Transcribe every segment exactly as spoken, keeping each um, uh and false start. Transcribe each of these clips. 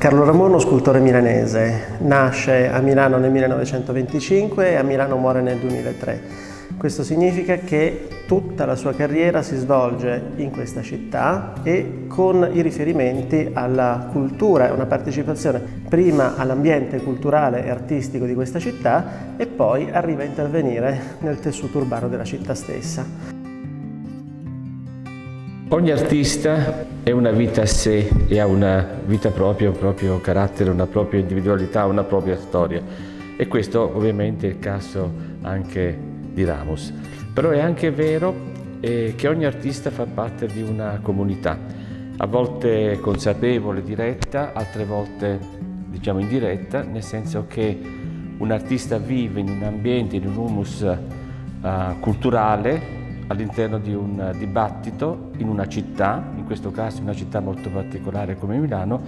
Carlo Ramono, scultore milanese, nasce a Milano nel millenovecentoventicinque e a Milano muore nel duemilatré. Questo significa che tutta la sua carriera si svolge in questa città e con i riferimenti alla cultura, una partecipazione prima all'ambiente culturale e artistico di questa città e poi arriva a intervenire nel tessuto urbano della città stessa. Ogni artista è una vita a sé e ha una vita propria, un proprio carattere, una propria individualità, una propria storia. E questo ovviamente è il caso anche di Ramos. Però è anche vero eh, che ogni artista fa parte di una comunità, a volte consapevole, diretta, altre volte diciamo indiretta, nel senso che un artista vive in un ambiente, in un humus eh, culturale, all'interno di un dibattito in una città, in questo caso una città molto particolare come Milano,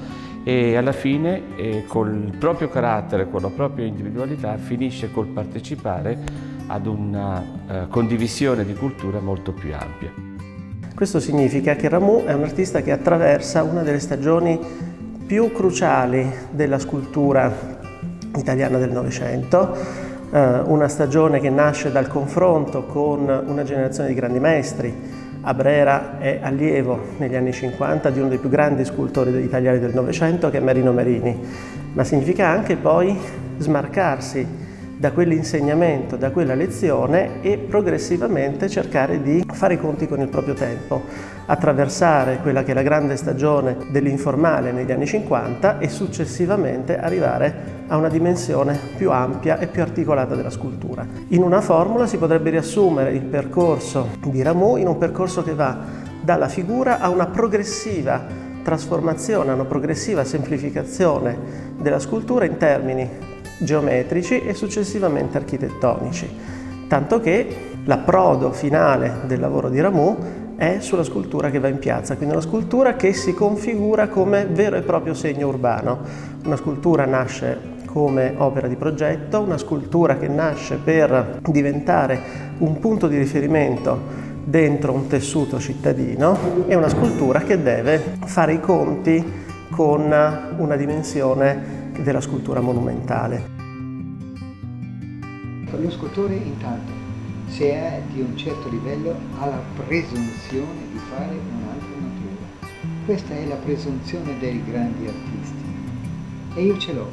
e alla fine eh, col proprio carattere, con la propria individualità finisce col partecipare ad una eh, condivisione di cultura molto più ampia. Questo significa che Rameau è un artista che attraversa una delle stagioni più cruciali della scultura italiana del Novecento, una stagione che nasce dal confronto con una generazione di grandi maestri. Abrera è allievo negli anni cinquanta di uno dei più grandi scultori italiani del Novecento, che è Marino Marini, ma significa anche poi smarcarsi da quell'insegnamento, da quella lezione e progressivamente cercare di fare i conti con il proprio tempo, attraversare quella che è la grande stagione dell'informale negli anni cinquanta e successivamente arrivare a una dimensione più ampia e più articolata della scultura. In una formula si potrebbe riassumere il percorso di Rameau in un percorso che va dalla figura a una progressiva trasformazione, a una progressiva semplificazione della scultura in termini geometrici e successivamente architettonici, tanto che l'approdo finale del lavoro di Rameau è sulla scultura che va in piazza, quindi una scultura che si configura come vero e proprio segno urbano. Una scultura nasce come opera di progetto, una scultura che nasce per diventare un punto di riferimento dentro un tessuto cittadino e una scultura che deve fare i conti con una dimensione della scultura monumentale. Lo scultore intanto, se è di un certo livello, ha la presunzione di fare un'altra natura. Questa è la presunzione dei grandi artisti e io ce l'ho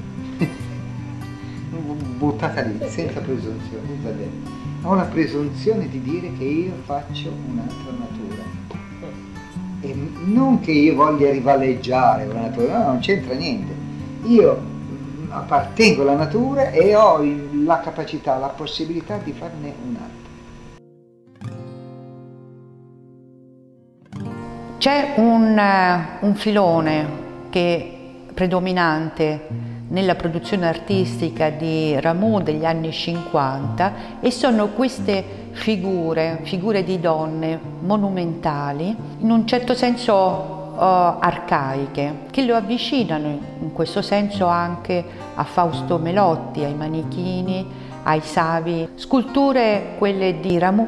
buttata lì, senza presunzione, va bene. Ho la presunzione di dire che io faccio un'altra natura. E non che io voglia rivaleggiare una natura, no, non c'entra niente. Io appartengo alla natura e ho la capacità, la possibilità di farne un'altra. C'è un, un filone che è predominante nella produzione artistica di Rameau degli anni cinquanta e sono queste figure, figure di donne monumentali, in un certo senso arcaiche, che lo avvicinano in questo senso anche a Fausto Melotti, ai manichini, ai savi. Sculture, quelle di Rameau,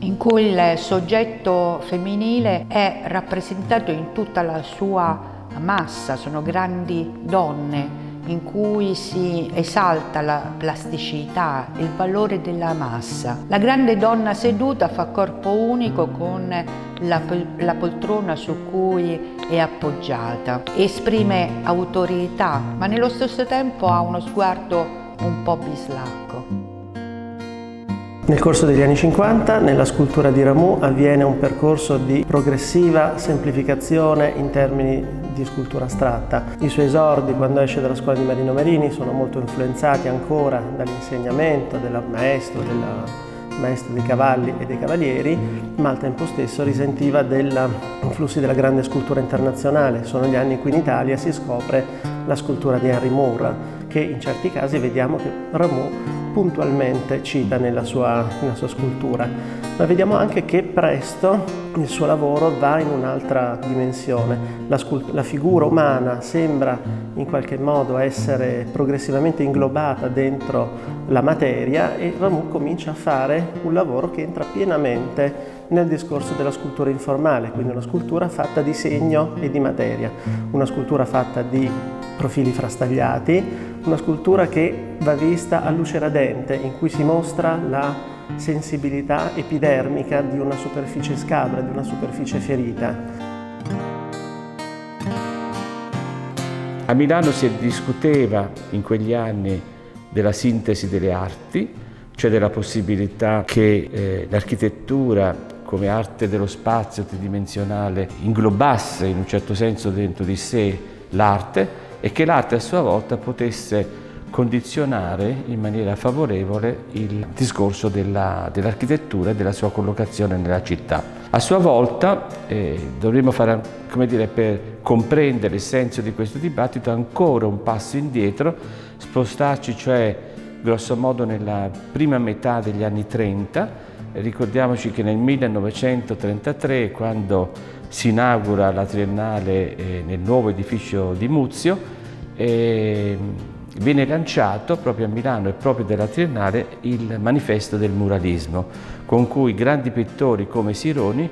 in cui il soggetto femminile è rappresentato in tutta la sua massa, sono grandi donne in cui si esalta la plasticità, il valore della massa. La grande donna seduta fa corpo unico con la, la poltrona su cui è appoggiata. Esprime autorità, ma nello stesso tempo ha uno sguardo un po' bislacco. Nel corso degli anni cinquanta, nella scultura di Rameau avviene un percorso di progressiva semplificazione in termini di scultura astratta. I suoi esordi, quando esce dalla scuola di Marino Marini, sono molto influenzati ancora dall'insegnamento del maestro, del maestro dei cavalli e dei cavalieri, ma al tempo stesso risentiva degli influssi della grande scultura internazionale. Sono gli anni in cui in Italia si scopre la scultura di Henry Moore, che in certi casi vediamo che Rameau puntualmente cita nella sua, nella sua scultura, ma vediamo anche che presto il suo lavoro va in un'altra dimensione. La, la figura umana sembra in qualche modo essere progressivamente inglobata dentro la materia e Rameau comincia a fare un lavoro che entra pienamente nel discorso della scultura informale, quindi una scultura fatta di segno e di materia, una scultura fatta di profili frastagliati, una scultura che va vista a luce radente, in cui si mostra la sensibilità epidermica di una superficie scabra, di una superficie ferita. A Milano si discuteva in quegli anni della sintesi delle arti, cioè della possibilità che eh, l'architettura come arte dello spazio tridimensionale inglobasse in un certo senso dentro di sé l'arte e che l'arte a sua volta potesse condizionare in maniera favorevole il discorso dell'architettura dell e della sua collocazione nella città. A sua volta eh, dovremmo fare, come dire, per comprendere il senso di questo dibattito ancora un passo indietro, spostarci cioè grosso modo nella prima metà degli anni trenta. Ricordiamoci che nel millenovecentotrentatré, quando si inaugura la Triennale eh, nel nuovo edificio di Muzio, eh, viene lanciato proprio a Milano e proprio dalla Triennale il manifesto del muralismo, con cui grandi pittori come Sironi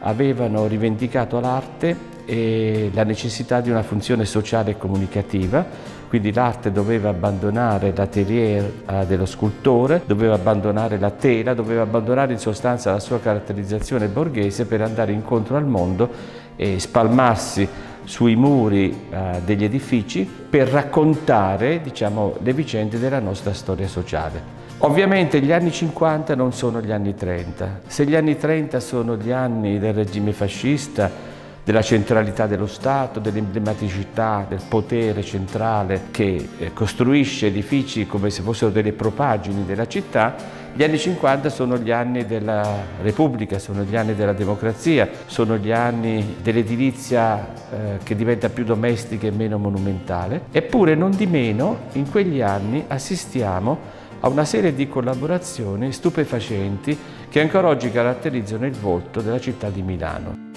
avevano rivendicato l'arte e la necessità di una funzione sociale e comunicativa, quindi l'arte doveva abbandonare l'atelier dello scultore, doveva abbandonare la tela, doveva abbandonare in sostanza la sua caratterizzazione borghese per andare incontro al mondo e spalmarsi sui muri eh, degli edifici per raccontare, diciamo, le vicende della nostra storia sociale. Ovviamente gli anni cinquanta non sono gli anni trenta. Se gli anni trenta sono gli anni del regime fascista, della centralità dello Stato, dell'emblematicità, del potere centrale che eh, costruisce edifici come se fossero delle propaggini della città, gli anni cinquanta sono gli anni della Repubblica, sono gli anni della democrazia, sono gli anni dell'edilizia eh, che diventa più domestica e meno monumentale. Eppure non di meno in quegli anni assistiamo a una serie di collaborazioni stupefacenti che ancora oggi caratterizzano il volto della città di Milano.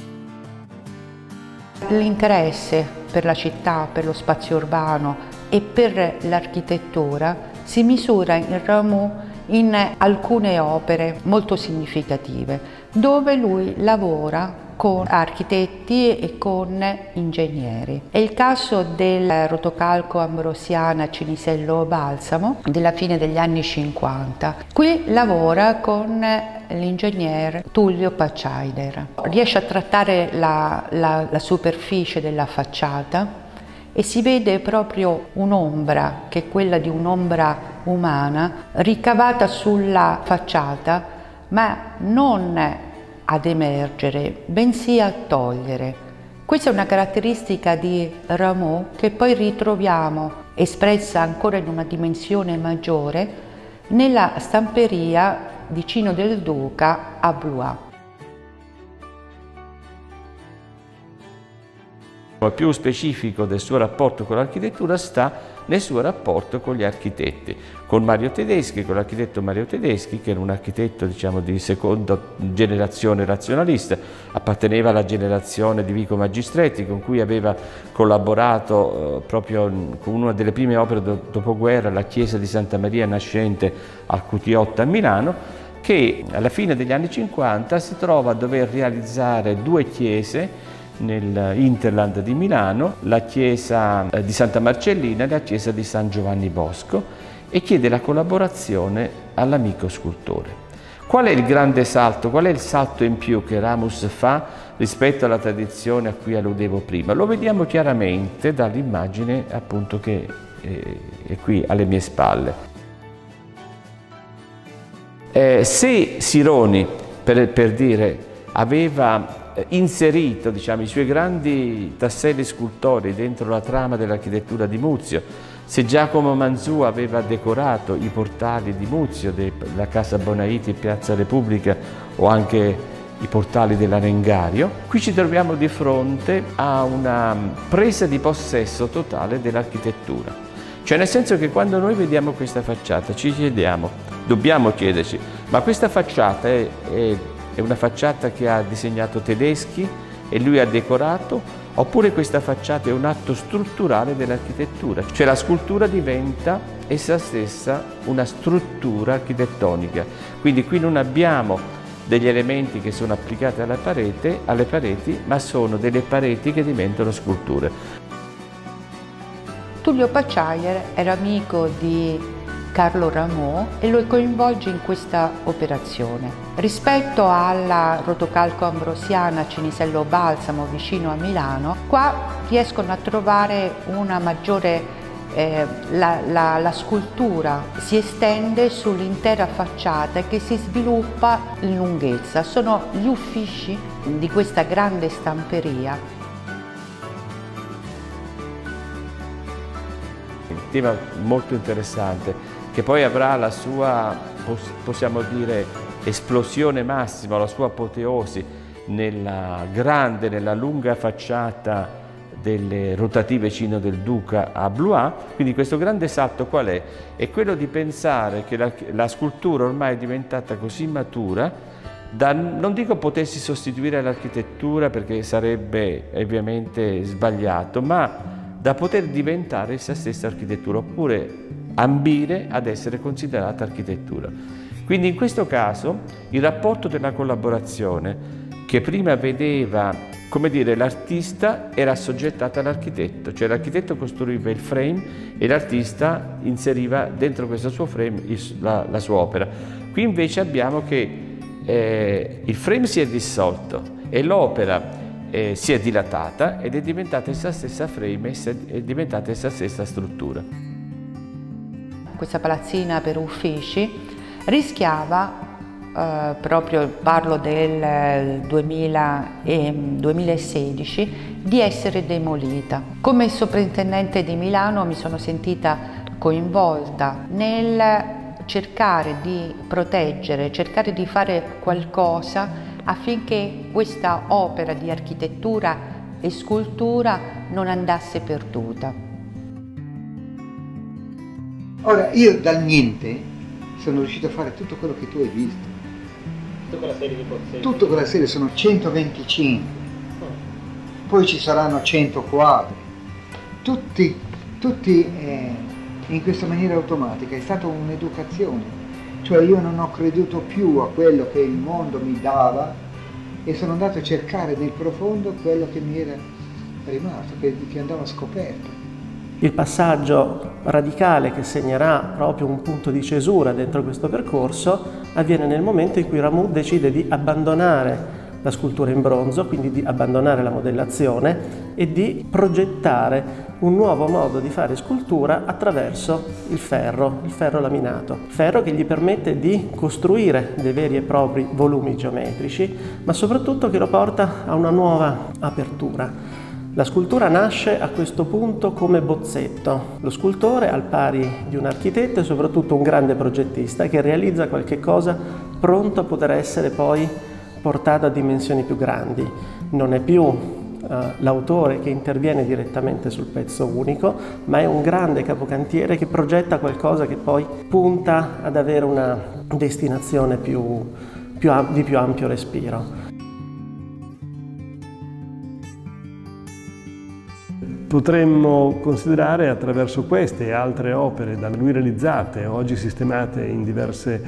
L'interesse per la città, per lo spazio urbano e per l'architettura si misura in Ramono in alcune opere molto significative, dove lui lavora con architetti e con ingegneri. È il caso del rotocalco Ambrosiana Cinisello Balsamo della fine degli anni cinquanta. Qui lavora con l'ingegner Tullio Pacciardi. Riesce a trattare la, la, la superficie della facciata e si vede proprio un'ombra, che è quella di un'ombra umana, ricavata sulla facciata, ma non ad emergere, bensì a togliere. Questa è una caratteristica di Rameau che poi ritroviamo espressa ancora in una dimensione maggiore nella stamperia di Cino del Duca a Blois. Più specifico del suo rapporto con l'architettura sta nel suo rapporto con gli architetti, con Mario Tedeschi, con l'architetto Mario Tedeschi, che era un architetto, diciamo, di seconda generazione razionalista, apparteneva alla generazione di Vico Magistretti, con cui aveva collaborato eh, proprio con una delle prime opere do dopoguerra, la chiesa di Santa Maria nascente al Cutiotto a Milano, che alla fine degli anni cinquanta si trova a dover realizzare due chiese nell'Interland di Milano, la chiesa di Santa Marcellina e la chiesa di San Giovanni Bosco, e chiede la collaborazione all'amico scultore. Qual è il grande salto, qual è il salto in più che Ramus fa rispetto alla tradizione a cui alludevo prima? Lo vediamo chiaramente dall'immagine, appunto, che è qui alle mie spalle. Eh, se Sironi, per, per dire, aveva inserito, diciamo, i suoi grandi tasselli scultori dentro la trama dell'architettura di Muzio, se Giacomo Manzù aveva decorato i portali di Muzio, la Casa Bonaiti e Piazza Repubblica, o anche i portali dell'Arengario, qui ci troviamo di fronte a una presa di possesso totale dell'architettura. Cioè, nel senso che quando noi vediamo questa facciata ci chiediamo, dobbiamo chiederci, ma questa facciata è, è È una facciata che ha disegnato Tedeschi e lui ha decorato, oppure questa facciata è un atto strutturale dell'architettura? Cioè la scultura diventa essa stessa una struttura architettonica. Quindi qui non abbiamo degli elementi che sono applicati alla parete, alle pareti, ma sono delle pareti che diventano sculture. Tullio Pacciardi era amico di Carlo Ramono e lo coinvolge in questa operazione. Rispetto alla rotocalco ambrosiana Cinisello Balsamo vicino a Milano, qua riescono a trovare una maggiore Eh, la, la, la scultura si estende sull'intera facciata che si sviluppa in lunghezza. Sono gli uffici di questa grande stamperia. Un tema molto interessante che poi avrà la sua, possiamo dire, esplosione massima, la sua apoteosi nella grande, nella lunga facciata delle rotative Cino del Duca a Blois. Quindi questo grande salto qual è? È quello di pensare che la, la scultura ormai è diventata così matura da, non dico potessi sostituire l'architettura perché sarebbe ovviamente sbagliato, ma da poter diventare essa stessa architettura, oppure ambire ad essere considerata architettura. Quindi in questo caso il rapporto della collaborazione che prima vedeva, come dire, l'artista era assoggettata all'architetto, cioè l'architetto costruiva il frame e l'artista inseriva dentro questo suo frame la, la sua opera. Qui invece abbiamo che eh, il frame si è dissolto e l'opera eh, si è dilatata ed è diventata essa stessa frame, è diventata essa stessa struttura. Questa palazzina per uffici rischiava, Uh, proprio parlo del duemila e duemilasedici, di essere demolita. Come sovrintendente di Milano mi sono sentita coinvolta nel cercare di proteggere, cercare di fare qualcosa affinché questa opera di architettura e scultura non andasse perduta. Ora, io dal niente sono riuscito a fare tutto quello che tu hai visto. Quella serie di Tutto quella serie sono centoventicinque, poi ci saranno cento quadri, tutti, tutti eh, in questa maniera automatica. È stata un'educazione, cioè io non ho creduto più a quello che il mondo mi dava e sono andato a cercare nel profondo quello che mi era rimasto, che, che andava scoperto. Il passaggio radicale che segnerà proprio un punto di cesura dentro questo percorso avviene nel momento in cui Ramono decide di abbandonare la scultura in bronzo, quindi di abbandonare la modellazione e di progettare un nuovo modo di fare scultura attraverso il ferro, il ferro laminato. Ferro che gli permette di costruire dei veri e propri volumi geometrici, ma soprattutto che lo porta a una nuova apertura. La scultura nasce a questo punto come bozzetto. Lo scultore, al pari di un architetto, è soprattutto un grande progettista che realizza qualche cosa pronto a poter essere poi portato a dimensioni più grandi. Non è più eh, l'autore che interviene direttamente sul pezzo unico, ma è un grande capocantiere che progetta qualcosa che poi punta ad avere una destinazione più, più, di più ampio respiro. Potremmo considerare attraverso queste e altre opere da lui realizzate, oggi sistemate in diverse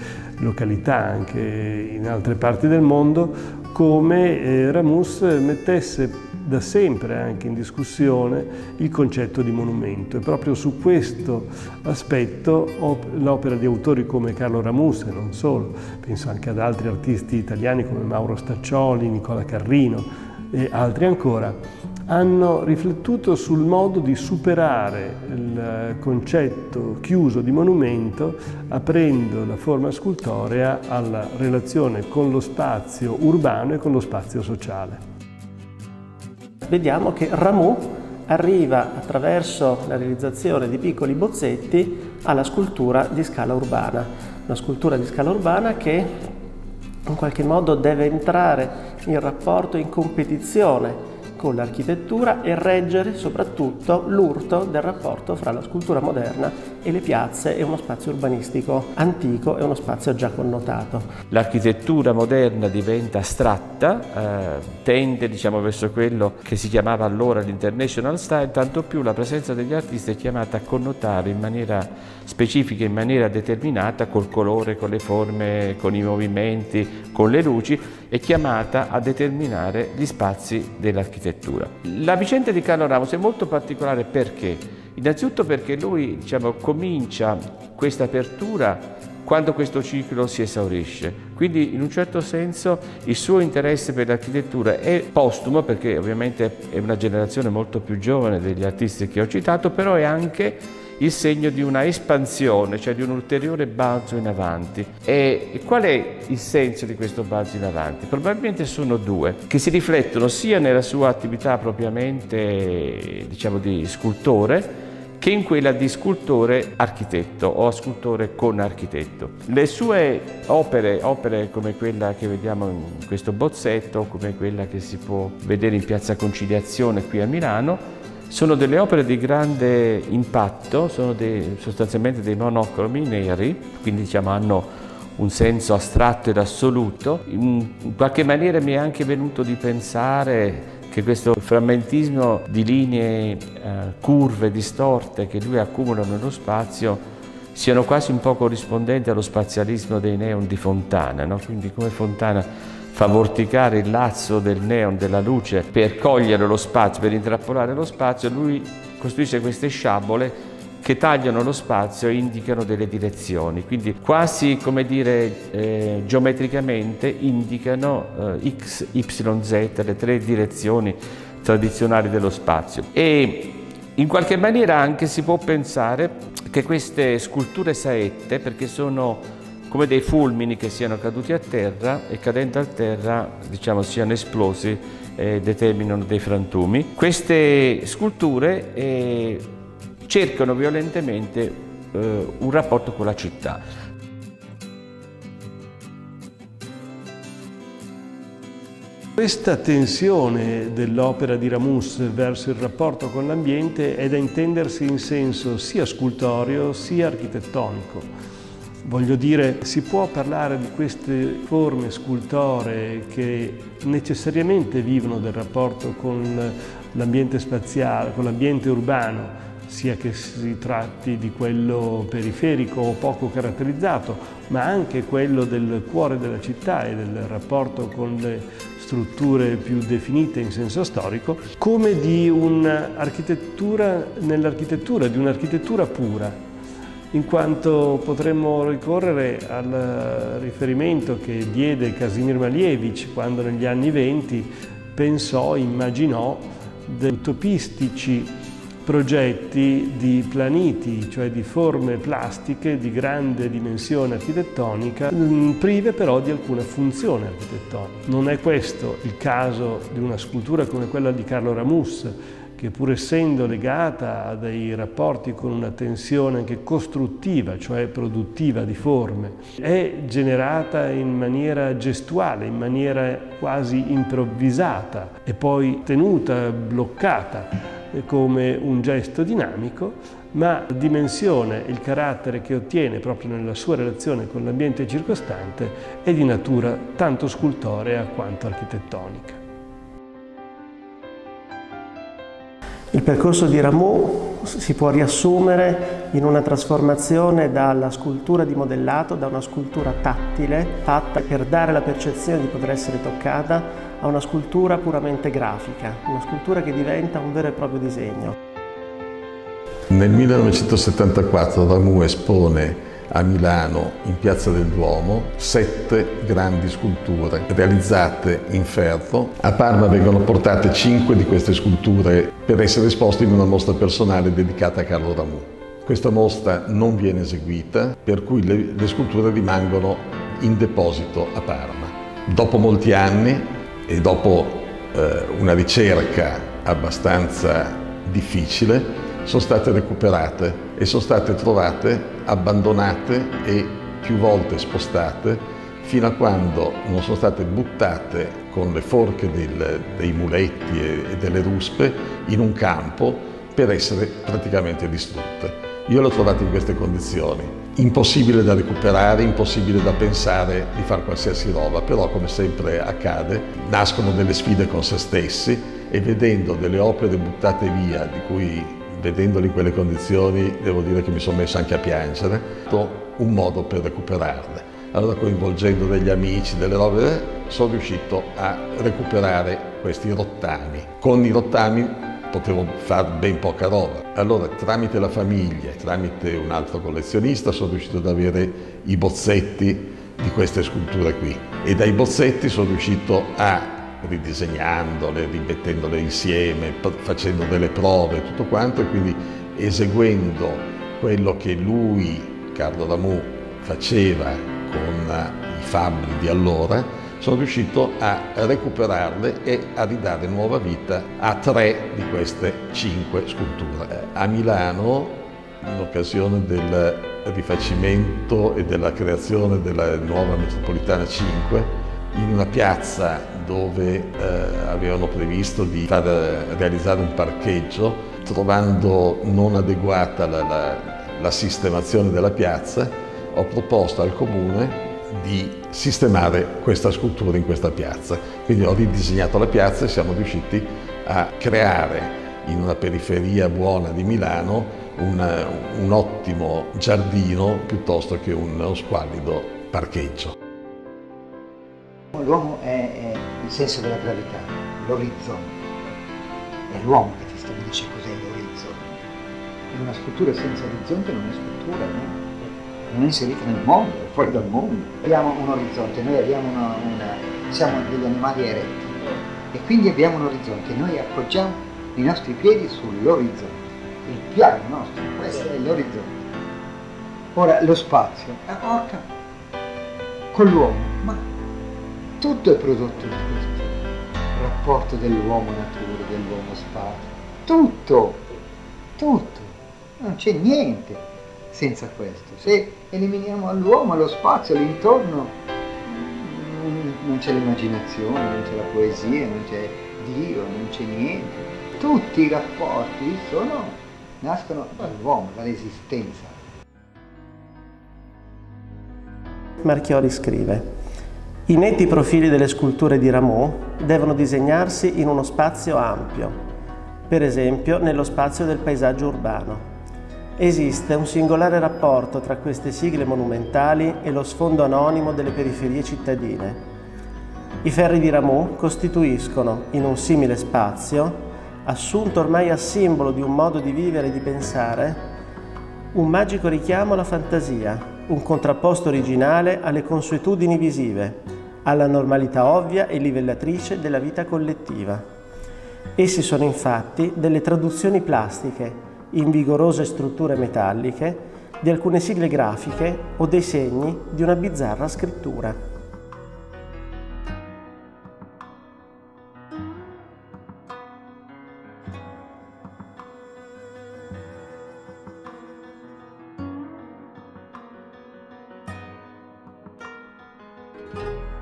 località, anche in altre parti del mondo, come Ramus mettesse da sempre anche in discussione il concetto di monumento. E proprio su questo aspetto l'opera di autori come Carlo Ramus, e non solo, penso anche ad altri artisti italiani come Mauro Staccioli, Nicola Carrino e altri ancora, hanno riflettuto sul modo di superare il concetto chiuso di monumento aprendo la forma scultorea alla relazione con lo spazio urbano e con lo spazio sociale. Vediamo che Ramu arriva attraverso la realizzazione di piccoli bozzetti alla scultura di scala urbana, una scultura di scala urbana che in qualche modo deve entrare in rapporto, in competizione con l'architettura e reggere soprattutto l'urto del rapporto fra la scultura moderna e le piazze e uno spazio urbanistico antico e uno spazio già connotato. L'architettura moderna diventa astratta, eh, tende diciamo verso quello che si chiamava allora l'International Style, tanto più la presenza degli artisti è chiamata a connotare in maniera specifica, in maniera determinata, col colore, con le forme, con i movimenti, con le luci, è chiamata a determinare gli spazi dell'architettura. La vicenda di Carlo Ramono è molto particolare perché Innanzitutto perché lui, diciamo, comincia questa apertura quando questo ciclo si esaurisce. Quindi in un certo senso il suo interesse per l'architettura è postumo, perché ovviamente è una generazione molto più giovane degli artisti che ho citato, però è anche il segno di una espansione, cioè di un ulteriore balzo in avanti. E qual è il senso di questo balzo in avanti? Probabilmente sono due, che si riflettono sia nella sua attività propriamente, diciamo, di scultore, che in quella di scultore architetto o scultore con architetto. Le sue opere, opere come quella che vediamo in questo bozzetto, come quella che si può vedere in Piazza Conciliazione qui a Milano, sono delle opere di grande impatto, sono dei, sostanzialmente dei monocromi neri, quindi diciamo hanno un senso astratto ed assoluto. In qualche maniera mi è anche venuto di pensare che questo frammentismo di linee eh, curve, distorte, che lui accumula nello spazio, siano quasi un po' corrispondenti allo spazialismo dei neon di Fontana, no? Quindi come Fontana fa vorticare il lazzo del neon, della luce, per cogliere lo spazio, per intrappolare lo spazio, lui costruisce queste sciabole che tagliano lo spazio e indicano delle direzioni, quindi quasi, come dire, eh, geometricamente indicano eh, X, Y, Z, le tre direzioni tradizionali dello spazio. E in qualche maniera anche si può pensare che queste sculture saette, perché sono come dei fulmini che siano caduti a terra e cadendo a terra, diciamo, siano esplosi e determinano dei frantumi. Queste sculture eh, cercano violentemente eh, un rapporto con la città. Questa tensione dell'opera di Ramus verso il rapporto con l'ambiente è da intendersi in senso sia scultorio sia architettonico. Voglio dire, si può parlare di queste forme scultoree che necessariamente vivono del rapporto con l'ambiente spaziale, con l'ambiente urbano, sia che si tratti di quello periferico o poco caratterizzato, ma anche quello del cuore della città e del rapporto con le strutture più definite in senso storico, come di un'architettura nell'architettura, di un'architettura pura. In quanto potremmo ricorrere al riferimento che diede Casimir Malievich quando negli anni venti pensò, immaginò degli utopistici progetti di planiti, cioè di forme plastiche di grande dimensione architettonica, prive però di alcuna funzione architettonica. Non è questo il caso di una scultura come quella di Carlo Ramus, che pur essendo legata a dei rapporti con una tensione anche costruttiva, cioè produttiva di forme, è generata in maniera gestuale, in maniera quasi improvvisata e poi tenuta, bloccata come un gesto dinamico, ma la dimensione, il carattere che ottiene proprio nella sua relazione con l'ambiente circostante è di natura tanto scultorea quanto architettonica. Il percorso di Rameau si può riassumere in una trasformazione dalla scultura di modellato, da una scultura tattile, fatta per dare la percezione di poter essere toccata, a una scultura puramente grafica, una scultura che diventa un vero e proprio disegno. Nel millenovecentosettantaquattro Rameau espone a Milano, in Piazza del Duomo, sette grandi sculture realizzate in ferro. A Parma vengono portate cinque di queste sculture per essere esposte in una mostra personale dedicata a Carlo Rameau. Questa mostra non viene eseguita, per cui le, le sculture rimangono in deposito a Parma. Dopo molti anni e dopo eh, una ricerca abbastanza difficile, sono state recuperate e sono state trovate abbandonate e più volte spostate fino a quando non sono state buttate con le forche del, dei muletti e delle ruspe in un campo per essere praticamente distrutte. Io l'ho trovata in queste condizioni. Impossibile da recuperare, impossibile da pensare di fare qualsiasi roba, però come sempre accade, nascono delle sfide con se stessi e vedendo delle opere buttate via di cui vedendoli in quelle condizioni, devo dire che mi sono messo anche a piangere, ho un modo per recuperarle. Allora, coinvolgendo degli amici, delle robe, sono riuscito a recuperare questi rottami. Con i rottami potevo fare ben poca roba. Allora tramite la famiglia e tramite un altro collezionista sono riuscito ad avere i bozzetti di queste sculture qui e dai bozzetti sono riuscito a, ridisegnandole, rimettendole insieme, facendo delle prove, tutto quanto, e quindi eseguendo quello che lui, Carlo Ramono, faceva con i fabbri di allora, sono riuscito a recuperarle e a ridare nuova vita a tre di queste cinque sculture. A Milano, in occasione del rifacimento e della creazione della nuova metropolitana cinque, in una piazza dove eh, avevano previsto di far realizzare un parcheggio, trovando non adeguata la, la, la sistemazione della piazza, ho proposto al comune di sistemare questa scultura in questa piazza. Quindi ho ridisegnato la piazza e siamo riusciti a creare in una periferia buona di Milano una, un ottimo giardino piuttosto che uno squallido parcheggio. L'uomo è, è il senso della gravità, l'orizzonte. È l'uomo che ti stabilisce cos'è l'orizzonte. Una scultura senza orizzonte non è scultura, no? Non è inserita nel mondo, è fuori dal mondo. Abbiamo un orizzonte, noi abbiamo una, una, siamo degli animali eretti e quindi abbiamo un orizzonte. Noi appoggiamo i nostri piedi sull'orizzonte. Il piano nostro, questo è l'orizzonte. Ora lo spazio, la orca con l'uomo, ma tutto è prodotto di questo rapporto dell'uomo-natura, dell'uomo-spazio, tutto, tutto, non c'è niente senza questo. Se eliminiamo all'uomo, allo spazio, all'intorno, non c'è l'immaginazione, non c'è la poesia, non c'è Dio, non c'è niente. Tutti i rapporti sono, nascono dall'uomo, dall'esistenza. Marchioli scrive: i netti profili delle sculture di Ramono devono disegnarsi in uno spazio ampio, per esempio nello spazio del paesaggio urbano. Esiste un singolare rapporto tra queste sigle monumentali e lo sfondo anonimo delle periferie cittadine. I ferri di Ramono costituiscono, in un simile spazio, assunto ormai a simbolo di un modo di vivere e di pensare, un magico richiamo alla fantasia, un contrapposto originale alle consuetudini visive, alla normalità ovvia e livellatrice della vita collettiva. Essi sono infatti delle traduzioni plastiche, in vigorose strutture metalliche, di alcune sigle grafiche o dei segni di una bizzarra scrittura. Thank you.